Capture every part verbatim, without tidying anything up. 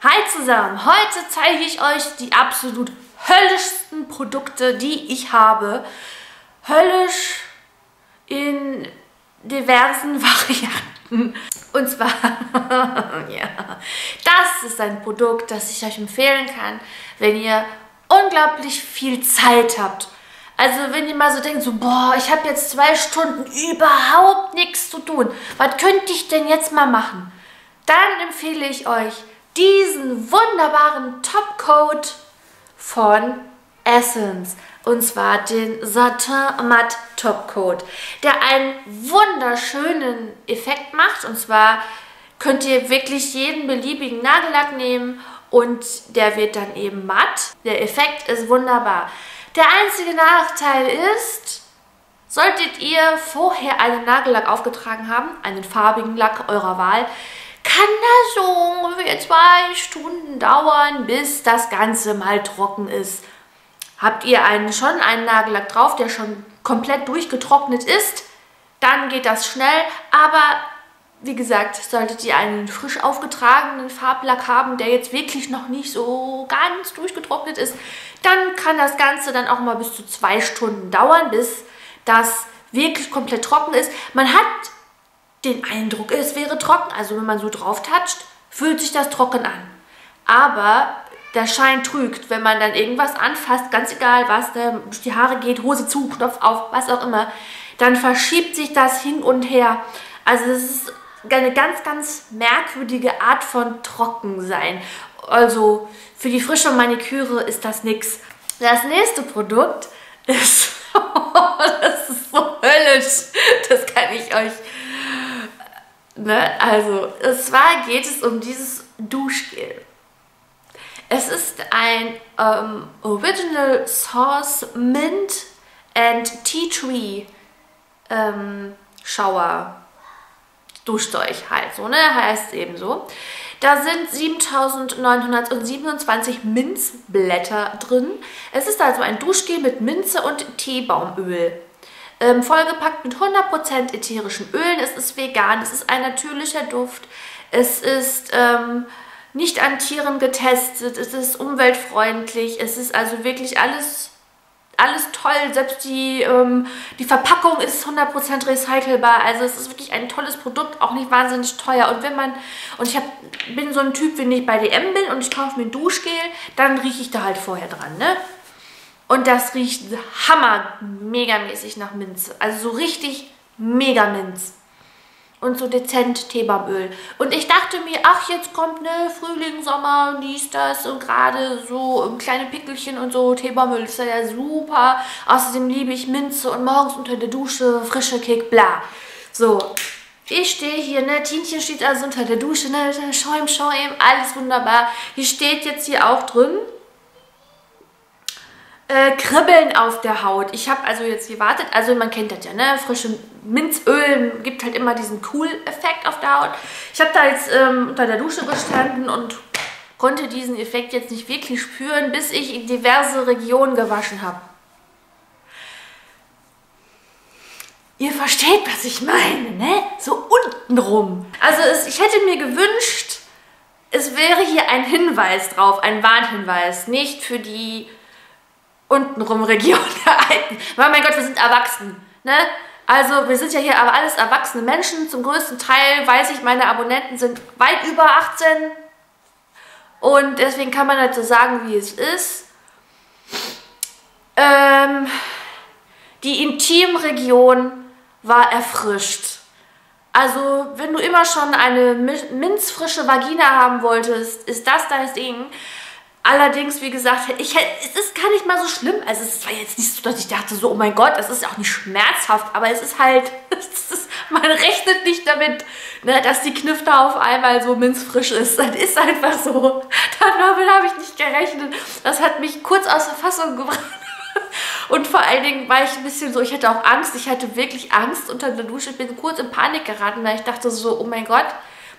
Hi zusammen, heute zeige ich euch die absolut höllischsten Produkte, die ich habe. Höllisch in diversen Varianten. Und zwar, ja, das ist ein Produkt, das ich euch empfehlen kann, wenn ihr unglaublich viel Zeit habt. Also wenn ihr mal so denkt, so boah, ich habe jetzt zwei Stunden überhaupt nichts zu tun. Was könnte ich denn jetzt mal machen? Dann empfehle ich euch diesen wunderbaren Topcoat von Essence. Und zwar den Satin Matte Topcoat, der einen wunderschönen Effekt macht. Und zwar könnt ihr wirklich jeden beliebigen Nagellack nehmen und der wird dann eben matt. Der Effekt ist wunderbar. Der einzige Nachteil ist, solltet ihr vorher einen Nagellack aufgetragen haben, einen farbigen Lack eurer Wahl, kann das so ungefähr zwei Stunden dauern, bis das Ganze mal trocken ist. Habt ihr einen, schon einen Nagellack drauf, der schon komplett durchgetrocknet ist, dann geht das schnell. Aber wie gesagt, solltet ihr einen frisch aufgetragenen Farblack haben, der jetzt wirklich noch nicht so ganz durchgetrocknet ist, dann kann das Ganze dann auch mal bis zu zwei Stunden dauern, bis das wirklich komplett trocken ist. Man hat den Eindruck, es wäre trocken, also wenn man so drauf toucht, fühlt sich das trocken an. Aber der Schein trügt, wenn man dann irgendwas anfasst, ganz egal was, ne, durch die Haare geht, Hose zu, Knopf auf, was auch immer, dann verschiebt sich das hin und her. Also es ist eine ganz, ganz merkwürdige Art von Trockensein. Also für die frische Maniküre ist das nix. Das nächste Produkt ist, das ist so höllisch, das kann ich euch... Ne? Also, und zwar geht es um dieses Duschgel. Es ist ein ähm, Original Source Mint and Tea Tree ähm, Shower Duschzeug halt, so, ne? Heißt eben so. Da sind siebentausendneunhundertsiebenundzwanzig Minzblätter drin. Es ist also ein Duschgel mit Minze und Teebaumöl. Ähm, vollgepackt mit hundert Prozent ätherischen Ölen. Es ist vegan, es ist ein natürlicher Duft, es ist ähm, nicht an Tieren getestet, es ist umweltfreundlich, es ist also wirklich alles, alles toll. Selbst die, ähm, die Verpackung ist hundert Prozent recycelbar. Also es ist wirklich ein tolles Produkt, auch nicht wahnsinnig teuer. Und wenn man, und ich hab, bin so ein Typ, wenn ich bei D M bin und ich kaufe mir ein Duschgel, dann rieche ich da halt vorher dran, ne? Und das riecht hammer-megamäßig nach Minze. Also so richtig mega Minz. Und so dezent Teebaumöl. Und ich dachte mir, ach, jetzt kommt ne Frühling, Sommer, dies, das und gerade so kleine Pickelchen und so. Teebaumöl ist ja super. Außerdem liebe ich Minze und morgens unter der Dusche frische Kick, bla. So, ich stehe hier, ne, Tinchen steht also unter der Dusche, ne, Schäum, Schäum, alles wunderbar. Hier steht jetzt hier auch drin, Äh, Kribbeln auf der Haut. Ich habe also jetzt gewartet, also man kennt das ja, ne? Frische Minzöl gibt halt immer diesen Cool-Effekt auf der Haut. Ich habe da jetzt ähm, unter der Dusche gestanden und konnte diesen Effekt jetzt nicht wirklich spüren, bis ich in diverse Regionen gewaschen habe. Ihr versteht, was ich meine, ne? So untenrum. Also es, ich hätte mir gewünscht, es wäre hier ein Hinweis drauf, ein Warnhinweis, nicht für die untenrum Region geeignet. Weil, mein Gott, wir sind erwachsen, ne? Also, wir sind ja hier aber alles erwachsene Menschen. Zum größten Teil weiß ich, meine Abonnenten sind weit über achtzehn. Und deswegen kann man halt so sagen, wie es ist. Ähm, die Intimregion war erfrischt. Also, wenn du immer schon eine minzfrische Vagina haben wolltest, ist das dein Ding. Allerdings, wie gesagt, ich, es ist gar nicht mal so schlimm. Also es war jetzt nicht so, dass ich dachte so, oh mein Gott, es ist auch nicht schmerzhaft. Aber es ist halt, es ist, man rechnet nicht damit, ne, dass die Knifte auf einmal so minzfrisch ist. Das ist einfach so. Damit habe ich nicht gerechnet. Das hat mich kurz aus der Fassung gebracht. Und vor allen Dingen war ich ein bisschen so, ich hatte auch Angst. Ich hatte wirklich Angst unter der Dusche. Ich bin kurz in Panik geraten, weil ich dachte so, oh mein Gott.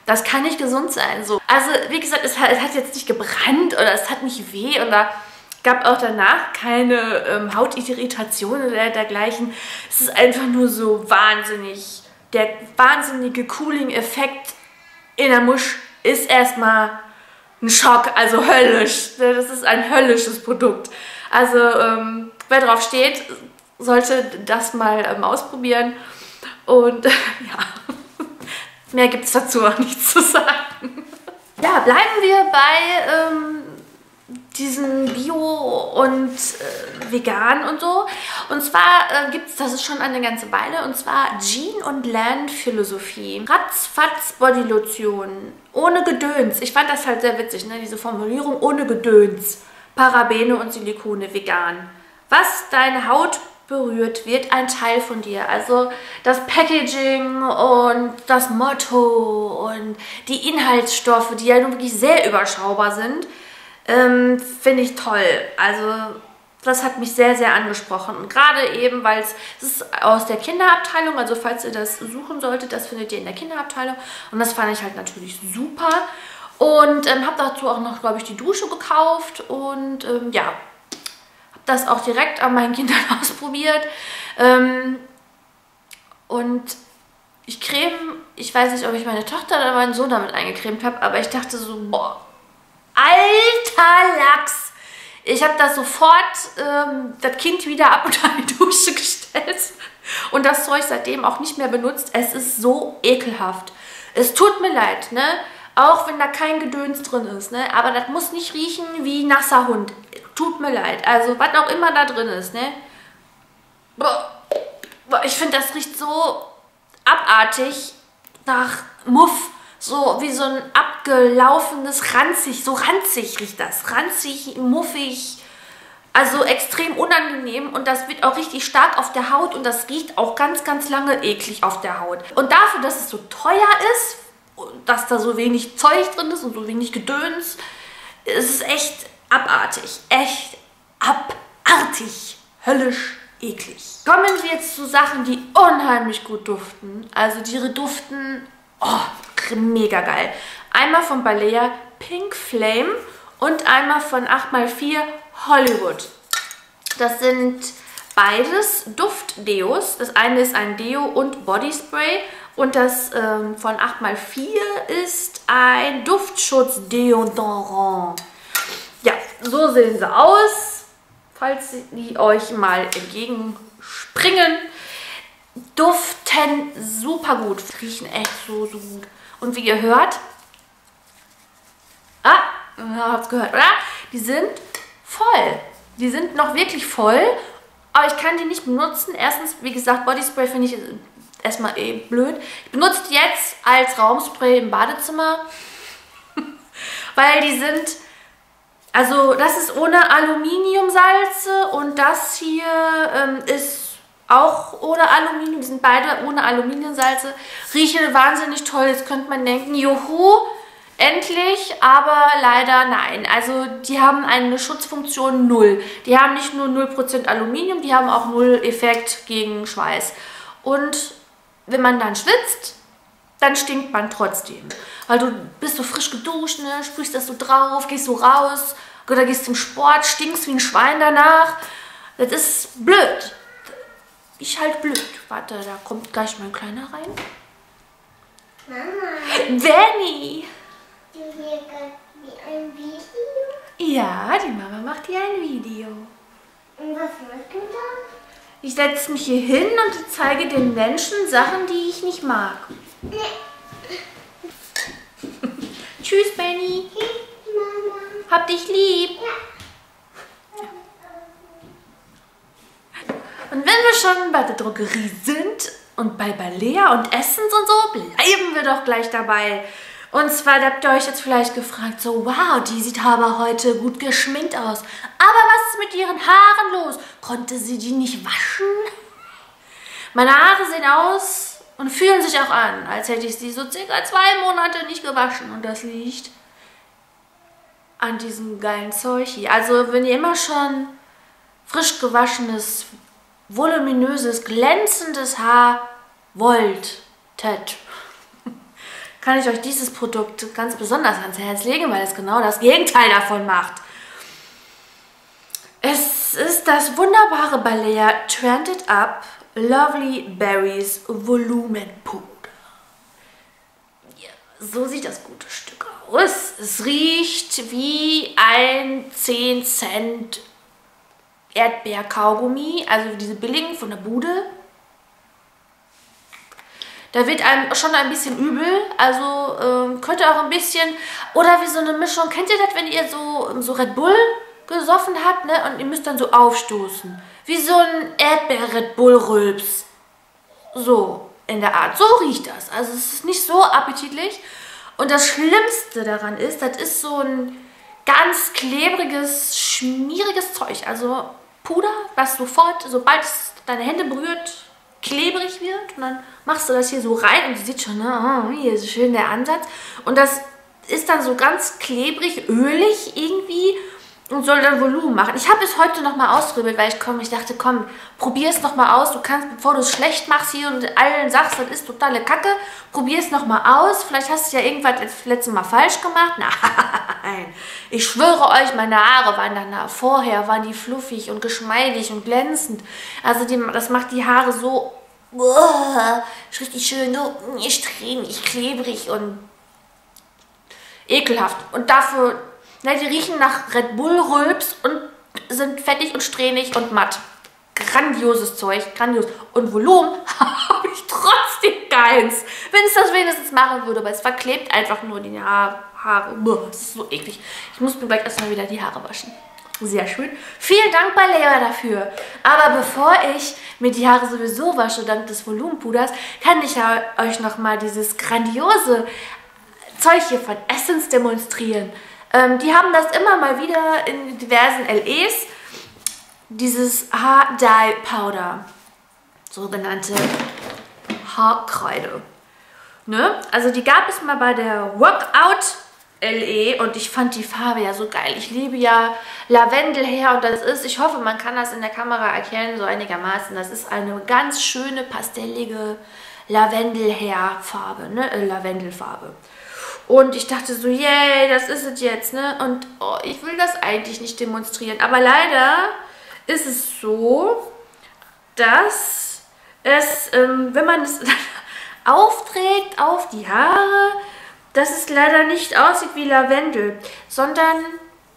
Das kann nicht gesund sein. So. Also wie gesagt, es hat, es hat jetzt nicht gebrannt oder es hat nicht weh und da gab auch danach keine ähm, Hautirritation oder dergleichen. Es ist einfach nur so wahnsinnig. Der wahnsinnige Cooling-Effekt in der Musch ist erstmal ein Schock, also höllisch. Das ist ein höllisches Produkt. Also ähm, wer drauf steht, sollte das mal ähm, ausprobieren. Und äh, ja, mehr gibt es dazu auch nicht zu sagen. Ja, bleiben wir bei ähm, diesen Bio und äh, Vegan und so. Und zwar äh, gibt es, das ist schon eine ganze Weile, und zwar Jean und Land Philosophie. Ratzfatz Bodylotion. Ohne Gedöns. Ich fand das halt sehr witzig, ne? Diese Formulierung ohne Gedöns. Parabene und Silikone vegan. Was deine Haut berührt, wird ein Teil von dir. Also das Packaging und das Motto und die Inhaltsstoffe, die ja nun wirklich sehr überschaubar sind, ähm, finde ich toll. Also das hat mich sehr, sehr angesprochen. Und gerade eben, weil es ist aus der Kinderabteilung, also falls ihr das suchen solltet, das findet ihr in der Kinderabteilung. Und das fand ich halt natürlich super. Und ähm, habe dazu auch noch, glaube ich, die Dusche gekauft und ähm, ja, das auch direkt an meinen Kindern ausprobiert. Ähm, und ich creme, ich weiß nicht, ob ich meine Tochter oder meinen Sohn damit eingecremt habe, aber ich dachte so, boah, alter Lachs! Ich habe das sofort, ähm, das Kind wieder ab unter die Dusche gestellt und das Zeug seitdem auch nicht mehr benutzt. Es ist so ekelhaft. Es tut mir leid, ne? Auch wenn da kein Gedöns drin ist, ne? Aber das muss nicht riechen wie nasser Hund. Tut mir leid. Also, was auch immer da drin ist, ne? Ich finde, das riecht so abartig nach Muff. So wie so ein abgelaufenes ranzig. So ranzig riecht das. Ranzig, muffig. Also extrem unangenehm. Und das wird auch richtig stark auf der Haut. Und das riecht auch ganz, ganz lange eklig auf der Haut. Und dafür, dass es so teuer ist, dass da so wenig Zeug drin ist und so wenig Gedöns, ist es echt abartig, echt abartig, höllisch eklig. Kommen wir jetzt zu Sachen, die unheimlich gut duften. Also die duften, oh, mega geil. Einmal von Balea Pink Flame und einmal von acht mal vier Hollywood. Das sind beides Duftdeos. Das eine ist ein Deo und Bodyspray und das ähm, von acht mal vier ist ein Duftschutz-Deodorant. Ja, so sehen sie aus, falls die euch mal entgegenspringen. Duften super gut, riechen echt so, so gut. Und wie ihr hört, ah, ihr habt es gehört, oder? Die sind voll, die sind noch wirklich voll, aber ich kann die nicht benutzen. Erstens, wie gesagt, Bodyspray finde ich erstmal eh blöd. Ich benutze die jetzt als Raumspray im Badezimmer, weil die sind... Also das ist ohne Aluminiumsalze und das hier ähm, ist auch ohne Aluminium. Die sind beide ohne Aluminiumsalze. Riechen wahnsinnig toll. Jetzt könnte man denken, juhu, endlich, aber leider nein. Also die haben eine Schutzfunktion null. Die haben nicht nur null Prozent Aluminium, die haben auch null Effekt gegen Schweiß. Und wenn man dann schwitzt, dann stinkt man trotzdem. Weil du bist so frisch geduscht, ne? Sprühst das so drauf, gehst so raus oder gehst zum Sport, stinkst wie ein Schwein danach. Das ist blöd. Ich halt blöd. Warte, da kommt gleich mein Kleiner rein. Mama. Danny. Du hier wie ein Video? Ja, die Mama macht hier ein Video. Und was machst du da? Ich setze mich hier hin und zeige den Menschen Sachen, die ich nicht mag. Nee. Tschüss, Benni. Tschüss, Mama. Hab dich lieb. Ja. Und wenn wir schon bei der Drogerie sind und bei Balea und Essence und so, bleiben wir doch gleich dabei. Und zwar, da habt ihr euch jetzt vielleicht gefragt, so, wow, die sieht aber heute gut geschminkt aus. Aber was ist mit ihren Haaren los? Konnte sie die nicht waschen? Meine Haare sehen aus... Und fühlen sich auch an, als hätte ich sie so circa zwei Monate nicht gewaschen. Und das liegt an diesem geilen Zeug hier. Also wenn ihr immer schon frisch gewaschenes, voluminöses, glänzendes Haar wolltet, kann ich euch dieses Produkt ganz besonders ans Herz legen, weil es genau das Gegenteil davon macht. Es ist das wunderbare Balea Trend It Up Lovely Berries Volumenpuder. Ja, So sieht das gute Stück aus. Es riecht wie ein zehn Cent Erdbeer-Kaugummi, also diese billigen von der Bude. Da wird einem schon ein bisschen übel, also ähm, könnte auch ein bisschen, oder wie so eine Mischung, kennt ihr das, wenn ihr so, so Red Bull gesoffen habt, ne, und ihr müsst dann so aufstoßen, wie so ein Erdbeer-Red Bull-Rülps, so in der Art, so riecht das, also es ist nicht so appetitlich und das Schlimmste daran ist, das ist so ein ganz klebriges, schmieriges Zeug, also Puder, was sofort, sobald es deine Hände berührt, klebrig wird und dann machst du das hier so rein und du siehst schon, ne, oh, hier ist schön der Ansatz und das ist dann so ganz klebrig, ölig irgendwie und soll dann Volumen machen. Ich habe es heute nochmal ausprobiert, weil ich komm, ich dachte, komm, probier es nochmal aus, du kannst, bevor du es schlecht machst hier und allen sagst, das ist totale Kacke, probier es nochmal aus, vielleicht hast du ja irgendwas das letzte Mal falsch gemacht. Nein, ich schwöre euch, meine Haare waren dann, vorher waren die fluffig und geschmeidig und glänzend, also die, das macht die Haare so uh, richtig schön, so strähnig, klebrig und ekelhaft und dafür... Na, die riechen nach Red Bull Rülps und sind fettig und strähnig und matt. Grandioses Zeug, grandios. Und Volumen habe ich trotzdem keins. Wenn es das wenigstens machen würde, aber es verklebt einfach nur die Haare. Haare. Das ist so eklig. Ich muss mir gleich erstmal wieder die Haare waschen. Sehr schön. Vielen Dank, Balea, dafür. Aber bevor ich mir die Haare sowieso wasche, dank des Volumenpuders, kann ich ja euch nochmal dieses grandiose Zeug hier von Essence demonstrieren. Ähm, die haben das immer mal wieder in diversen L Es, dieses Haar-Dye-Powder, sogenannte Haarkreide. Ne? Also die gab es mal bei der Workout-L E und ich fand die Farbe ja so geil. Ich liebe ja Lavendel her und das ist, ich hoffe, man kann das in der Kamera erkennen, so einigermaßen. Das ist eine ganz schöne, pastellige Lavendel-Hair-Farbe, ne? äh, Lavendelfarbe. Und ich dachte so, yay, das ist es jetzt, ne? Und oh, ich will das eigentlich nicht demonstrieren. Aber leider ist es so, dass es, ähm, wenn man es aufträgt auf die Haare, dass es leider nicht aussieht wie Lavendel, sondern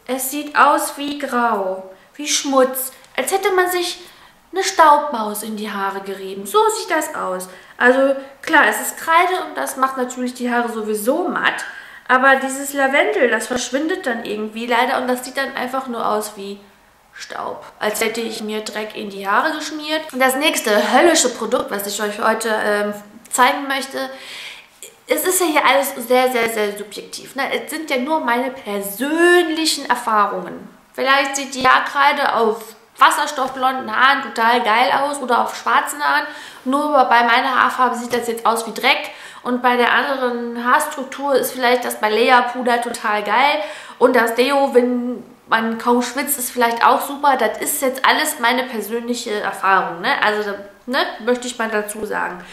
es sieht aus wie Grau, wie Schmutz. Als hätte man sich eine Staubmaus in die Haare gerieben. So sieht das aus. Also klar, es ist Kreide und das macht natürlich die Haare sowieso matt. Aber dieses Lavendel, das verschwindet dann irgendwie leider und das sieht dann einfach nur aus wie Staub. Als hätte ich mir Dreck in die Haare geschmiert. Und das nächste höllische Produkt, was ich euch heute ähm, zeigen möchte, es ist ja hier alles sehr, sehr, sehr subjektiv. Ne? Es sind ja nur meine persönlichen Erfahrungen. Vielleicht sieht die Haarkreide auf wasserstoffblonden Haaren total geil aus oder auf schwarzen Haaren. Nur bei meiner Haarfarbe sieht das jetzt aus wie Dreck und bei der anderen Haarstruktur ist vielleicht das Balea-Puder total geil und das Deo, wenn man kaum schwitzt, ist vielleicht auch super. Das ist jetzt alles meine persönliche Erfahrung, ne? Also, ne, möchte ich mal dazu sagen.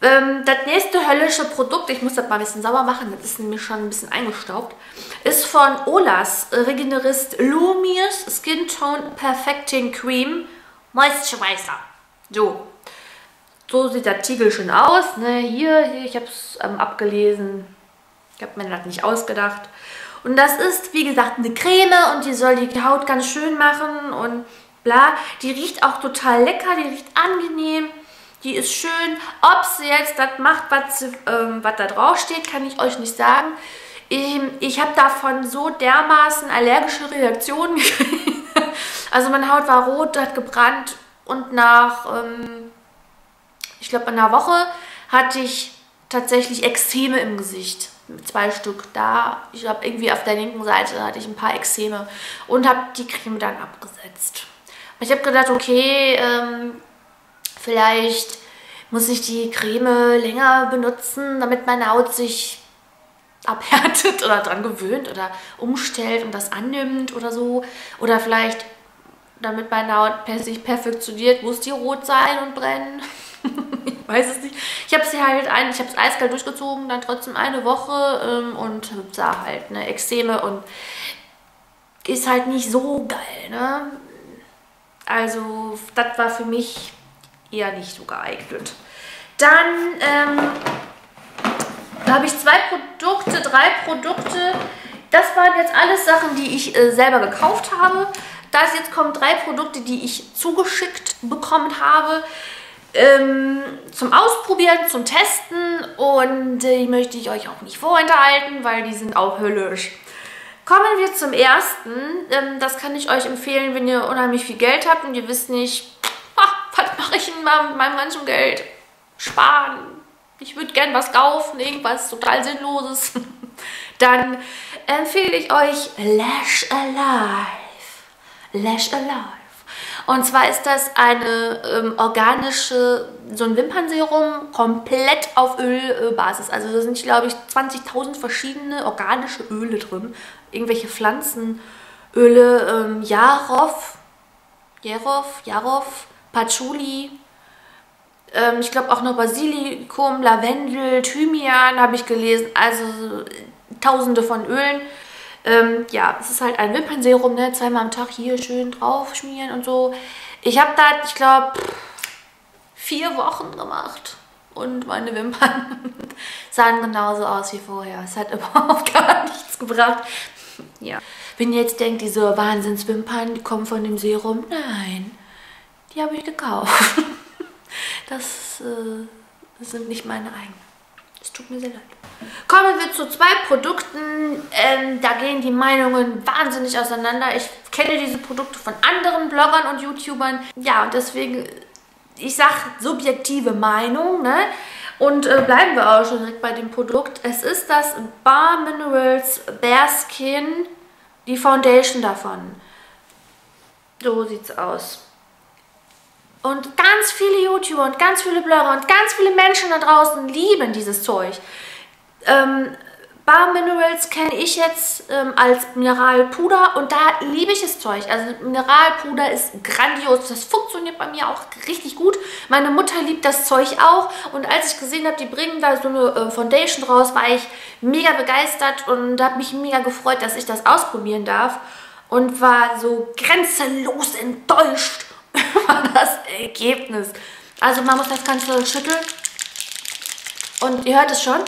Ähm, das nächste höllische Produkt, ich muss das mal ein bisschen sauber machen, das ist nämlich schon ein bisschen eingestaubt, ist von Olays Regenerist Luminous Skin Tone Perfecting Cream Moisturizer. So, so sieht das Tiegel schon aus. Ne? Hier, hier, ich habe es ähm, abgelesen, ich habe mir das nicht ausgedacht. Und das ist, wie gesagt, eine Creme und die soll die Haut ganz schön machen und bla. Die riecht auch total lecker, die riecht angenehm. Die ist schön. Ob sie jetzt das macht, was, ähm, was da drauf steht, kann ich euch nicht sagen. Ich, ich habe davon so dermaßen allergische Reaktionen gekriegt. Also meine Haut war rot, hat gebrannt und nach, ähm, ich glaube, einer Woche hatte ich tatsächlich Ekzeme im Gesicht. Zwei Stück da. Ich glaube, irgendwie auf der linken Seite hatte ich ein paar Ekzeme und habe die Creme dann abgesetzt. Ich habe gedacht, okay, ähm, vielleicht muss ich die Creme länger benutzen, damit meine Haut sich abhärtet oder dran gewöhnt oder umstellt und das annimmt oder so. Oder vielleicht, damit meine Haut sich perfektioniert, muss die rot sein und brennen. Ich weiß es nicht. Ich habe sie halt ein, ich habe es eiskalt durchgezogen, dann trotzdem eine Woche ähm, und sah halt, ne, Ekzeme und ist halt nicht so geil, ne? Also, das war für mich eher nicht so geeignet. Dann ähm, Da habe ich zwei Produkte, drei Produkte. Das waren jetzt alles Sachen, die ich äh, selber gekauft habe. Da ist jetzt kommen drei Produkte, die ich zugeschickt bekommen habe. Ähm, zum Ausprobieren, zum Testen. Und äh, die möchte ich euch auch nicht vorenthalten, weil die sind auch höllisch. Kommen wir zum ersten. Ähm, das kann ich euch empfehlen, wenn ihr unheimlich viel Geld habt und ihr wisst nicht, ach, was mache ich denn mal mit meinem ganzen Geld? Sparen. Ich würde gern was kaufen, irgendwas total Sinnloses. Dann empfehle ich euch Lash Alive. Lash Alive. Und zwar ist das eine ähm, organische, so ein Wimpernserum, komplett auf Ölbasis. Also da sind, glaube ich, zwanzigtausend verschiedene organische Öle drin. Irgendwelche Pflanzenöle, ähm, Jarov, Jarov, Jarov, Patchouli. Ich glaube auch noch Basilikum, Lavendel, Thymian habe ich gelesen. Also tausende von Ölen. Ähm, ja, es ist halt ein Wimpernserum, ne? Zweimal am Tag hier schön drauf schmieren und so. Ich habe da, ich glaube, vier Wochen gemacht. Und meine Wimpern sahen genauso aus wie vorher. Es hat überhaupt gar nichts gebracht. Ja. Wenn ihr jetzt denkt, diese Wahnsinnswimpern, die kommen von dem Serum. Nein, die habe ich gekauft. Das äh, sind nicht meine eigenen. Es tut mir sehr leid. Kommen wir zu zwei Produkten. Ähm, da gehen die Meinungen wahnsinnig auseinander. Ich kenne diese Produkte von anderen Bloggern und YouTubern. Ja, und deswegen, ich sage subjektive Meinung, ne? Und äh, bleiben wir auch schon direkt bei dem Produkt. Es ist das Bare Minerals Bare Skin, die Foundation davon. So sieht's aus. Und ganz viele YouTuber und ganz viele Blogger und ganz viele Menschen da draußen lieben dieses Zeug. Ähm, Bare Minerals kenne ich jetzt ähm, als Mineralpuder und da liebe ich das Zeug. Also Mineralpuder ist grandios. Das funktioniert bei mir auch richtig gut. Meine Mutter liebt das Zeug auch. Und als ich gesehen habe, die bringen da so eine äh, Foundation raus, war ich mega begeistert und habe mich mega gefreut, dass ich das ausprobieren darf. Und war so grenzenlos enttäuscht. War das Ergebnis. Also man muss das Ganze schütteln. Und ihr hört es schon.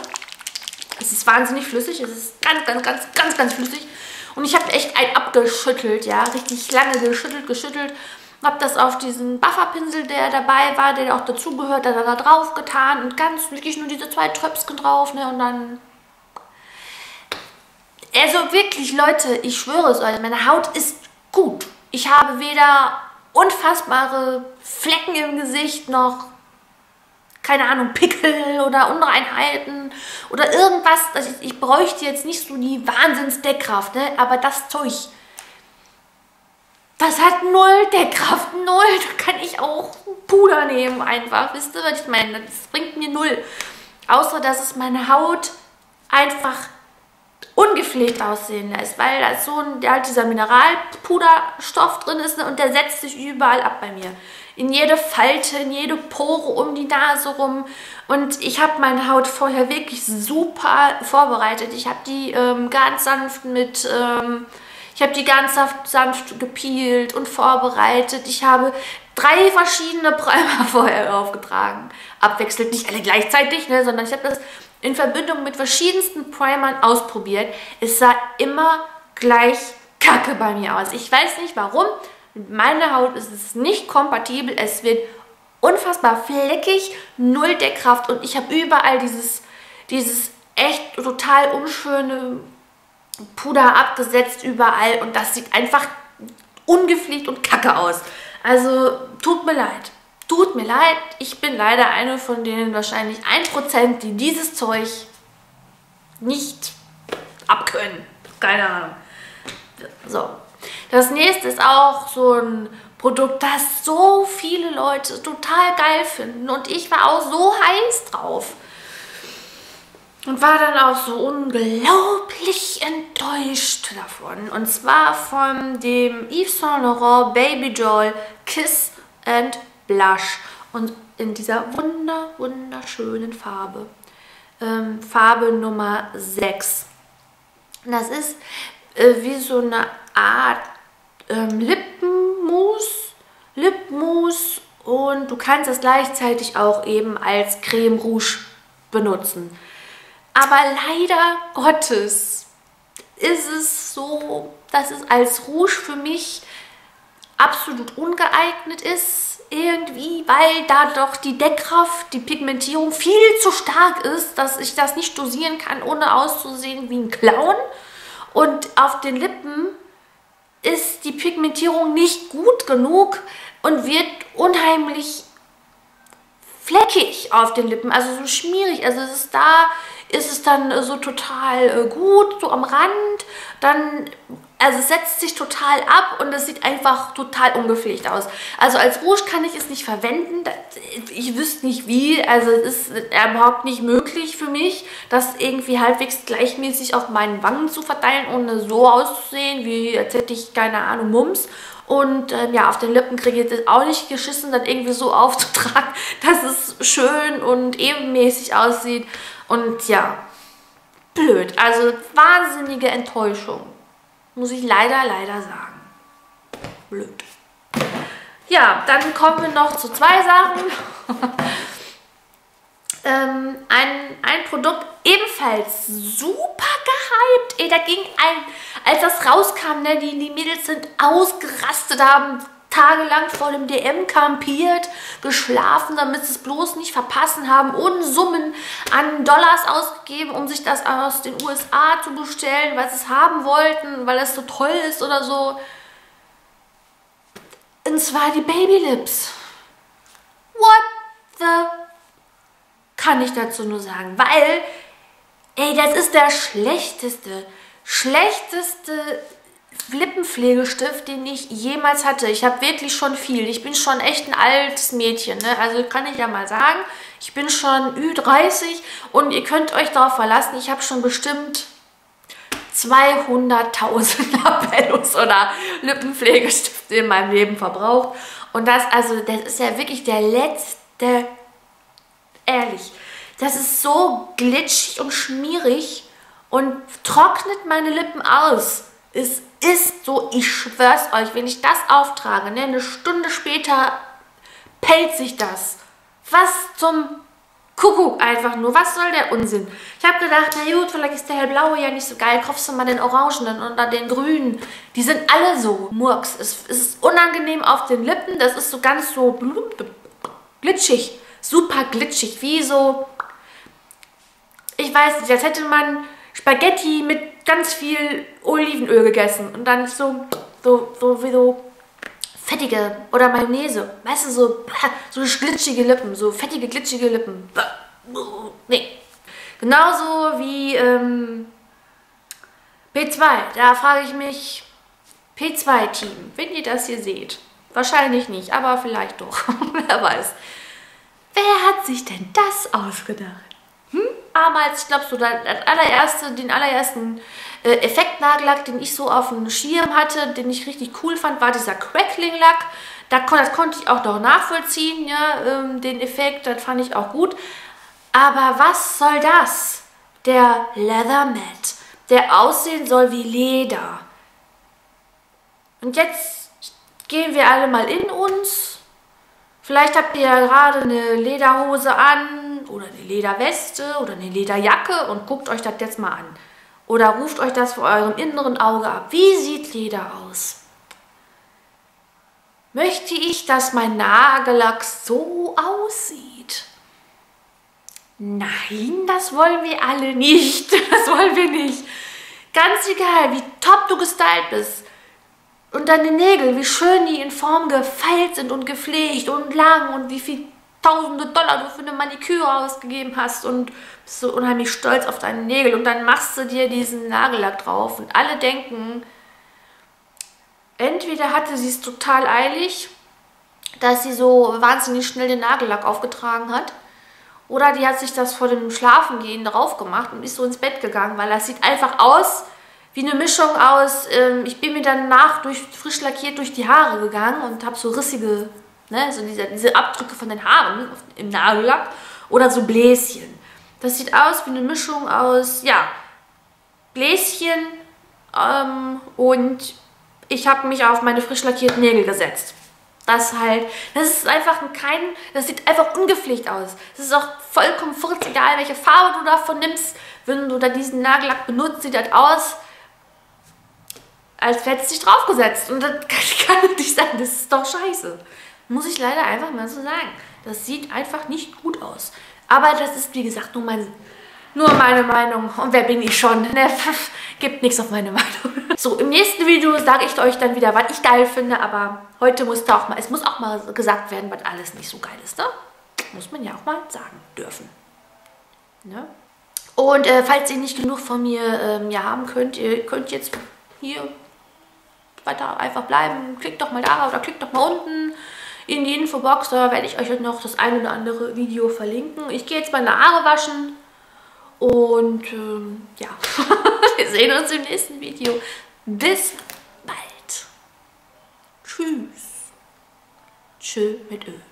Es ist wahnsinnig flüssig. Es ist ganz, ganz, ganz, ganz, ganz flüssig. Und ich habe echt einen abgeschüttelt, ja. Richtig lange geschüttelt, geschüttelt. Ich habe das auf diesen Bufferpinsel, der dabei war, der auch dazugehört, da da drauf getan. Und ganz wirklich nur diese zwei Tröpfchen drauf, ne. Und dann... Also wirklich, Leute, ich schwöre es euch. Meine Haut ist gut. Ich habe weder... unfassbare Flecken im Gesicht, noch, keine Ahnung, Pickel oder Unreinheiten oder irgendwas. Also ich, ich bräuchte jetzt nicht so die Wahnsinns-Deckkraft, ne? Aber das Zeug, das hat null Deckkraft, null. Da kann ich auch Puder nehmen einfach, wisst ihr, was ich meine? Das bringt mir null. Außer, dass es meine Haut einfach ungepflegt aussehen lässt, weil da so ein, halt dieser Mineralpuderstoff drin ist, ne, und der setzt sich überall ab bei mir. In jede Falte, in jede Pore um die Nase rum. Und ich habe meine Haut vorher wirklich super vorbereitet. Ich habe die ähm, ganz sanft mit, ähm, ich habe die ganz sanft, sanft gepeelt und vorbereitet. Ich habe drei verschiedene Primer vorher aufgetragen. Abwechselnd, nicht alle gleichzeitig, ne, sondern ich habe das in Verbindung mit verschiedensten Primern ausprobiert. Es sah immer gleich kacke bei mir aus. Ich weiß nicht warum. Mit meiner Haut ist es nicht kompatibel. Es wird unfassbar fleckig, null Deckkraft. Und ich habe überall dieses, dieses echt total unschöne Puder abgesetzt überall. Und das sieht einfach ungepflegt und kacke aus. Also tut mir leid. Tut mir leid, ich bin leider eine von denen wahrscheinlich ein Prozent, die dieses Zeug nicht abkönnen. Keine Ahnung. So. Das nächste ist auch so ein Produkt, das so viele Leute total geil finden. Und ich war auch so heiß drauf. Und war dann auch so unglaublich enttäuscht davon. Und zwar von dem Yves Saint Laurent Baby Doll Kiss and Blush und in dieser wunder, wunderschönen Farbe. Ähm, Farbe Nummer sechs. Das ist äh, wie so eine Art ähm, Lippenmousse, Lippenmousse und du kannst das gleichzeitig auch eben als Creme Rouge benutzen. Aber leider Gottes ist es so, dass es als Rouge für mich absolut ungeeignet ist, irgendwie, weil da doch die Deckkraft, die Pigmentierung viel zu stark ist, dass ich das nicht dosieren kann, ohne auszusehen wie ein Clown. Und auf den Lippen ist die Pigmentierung nicht gut genug und wird unheimlich fleckig auf den Lippen, also so schmierig. Also es ist da, ist es dann so total gut, so am Rand, dann, also es setzt sich total ab und es sieht einfach total ungepflegt aus. Also als Rouge kann ich es nicht verwenden, ich wüsste nicht wie, also es ist überhaupt nicht möglich für mich, das irgendwie halbwegs gleichmäßig auf meinen Wangen zu verteilen, ohne so auszusehen, wie als hätte ich, keine Ahnung, Mumps. Und ähm, ja, auf den Lippen kriege ich das auch nicht geschissen, dann irgendwie so aufzutragen, dass es schön und ebenmäßig aussieht. Und ja, blöd. Also wahnsinnige Enttäuschung. Muss ich leider, leider sagen. Blöd. Ja, dann kommen wir noch zu zwei Sachen. ähm, ein, ein Produkt, ebenfalls super gehypt. Ey, da ging ein, als das rauskam, ne, die, die Mädels sind ausgerastet, haben tagelang vor dem D M kampiert, geschlafen, damit sie es bloß nicht verpassen haben, ohne Summen an Dollars ausgegeben, um sich das aus den U S A zu bestellen, weil sie es haben wollten, weil es so toll ist oder so. Und zwar die Babylips. What the... Kann ich dazu nur sagen, weil... Ey, das ist der schlechteste, schlechteste... Lippenpflegestift, den ich jemals hatte. Ich habe wirklich schon viel. Ich bin schon echt ein altes Mädchen, ne? Also kann ich ja mal sagen, ich bin schon Ü dreißig und ihr könnt euch darauf verlassen, ich habe schon bestimmt zweihunderttausend Labellos oder Lippenpflegestifte in meinem Leben verbraucht. Und das, also, das ist ja wirklich der letzte, ehrlich, das ist so glitschig und schmierig und trocknet meine Lippen aus. Es ist so, ich schwör's euch, wenn ich das auftrage, ne, eine Stunde später pellt sich das. Was zum Kuckuck einfach nur, was soll der Unsinn? Ich habe gedacht, na gut, vielleicht ist der hellblaue ja nicht so geil, kaufst du mal den orangenen oder den grünen. Die sind alle so Murks, es ist unangenehm auf den Lippen, das ist so ganz so glitschig, super glitschig, wie so, ich weiß nicht, als hätte man Spaghetti mit ganz viel Olivenöl gegessen und dann so, so, so wie so fettige oder Mayonnaise, weißt du, so, so glitschige Lippen, so fettige, glitschige Lippen. Nee. Genauso wie ähm, P zwei, da frage ich mich, P zwei Team, wenn ihr das hier seht, wahrscheinlich nicht, aber vielleicht doch, wer weiß. Wer hat sich denn das ausgedacht? Hm? Damals, ich glaube, so der allererste, den allerersten äh, Effektnagellack, den ich so auf dem Schirm hatte, den ich richtig cool fand, war dieser Crackling-Lack. Da kon das konnte ich auch noch nachvollziehen, ja, ähm, den Effekt, das fand ich auch gut. Aber was soll das? Der Leather Matte, der aussehen soll wie Leder. Und jetzt gehen wir alle mal in uns. Vielleicht habt ihr ja gerade eine Lederhose an, oder eine Lederweste oder eine Lederjacke und guckt euch das jetzt mal an. Oder ruft euch das vor eurem inneren Auge ab. Wie sieht Leder aus? Möchte ich, dass mein Nagellack so aussieht? Nein, das wollen wir alle nicht. Das wollen wir nicht. Ganz egal, wie top du gestylt bist. Und deine Nägel, wie schön die in Form gefeilt sind und gepflegt und lang und wie viel Tausende Dollar du für eine Maniküre ausgegeben hast und bist so unheimlich stolz auf deine Nägel und dann machst du dir diesen Nagellack drauf und alle denken, entweder hatte sie es total eilig, dass sie so wahnsinnig schnell den Nagellack aufgetragen hat, oder die hat sich das vor dem Schlafengehen drauf gemacht und ist so ins Bett gegangen, weil das sieht einfach aus wie eine Mischung aus, ähm, ich bin mir danach durch, frisch lackiert durch die Haare gegangen und habe so rissige, ne, so diese, diese Abdrücke von den Haaren im Nagellack oder so Bläschen. Das sieht aus wie eine Mischung aus, ja, Bläschen ähm, und ich habe mich auf meine frisch lackierten Nägel gesetzt. das halt, das ist einfach kein, das sieht einfach ungepflegt aus. Es ist auch vollkommen furz egal, welche Farbe du davon nimmst. Wenn du da diesen Nagellack benutzt, sieht das aus, als hättest du dich draufgesetzt. Und das kann, kann nicht sein, das ist doch scheiße. Muss ich leider einfach mal so sagen. Das sieht einfach nicht gut aus. Aber das ist, wie gesagt, nur, mein, nur meine Meinung. Und wer bin ich schon? Ne, gibt nichts auf meine Meinung. So, im nächsten Video sage ich euch dann wieder, was ich geil finde. Aber heute muss da auch mal, es muss auch mal gesagt werden, was alles nicht so geil ist. Ne? Muss man ja auch mal sagen dürfen. Ne? Und äh, falls ihr nicht genug von mir ähm, ja, haben könnt, ihr könnt jetzt hier weiter einfach bleiben. Klickt doch mal da oder klickt doch mal unten in die Infobox. Da werde ich euch noch das ein oder andere Video verlinken. Ich gehe jetzt meine Haare waschen. Und ähm, ja, wir sehen uns im nächsten Video. Bis bald. Tschüss. Tschö mit Ö.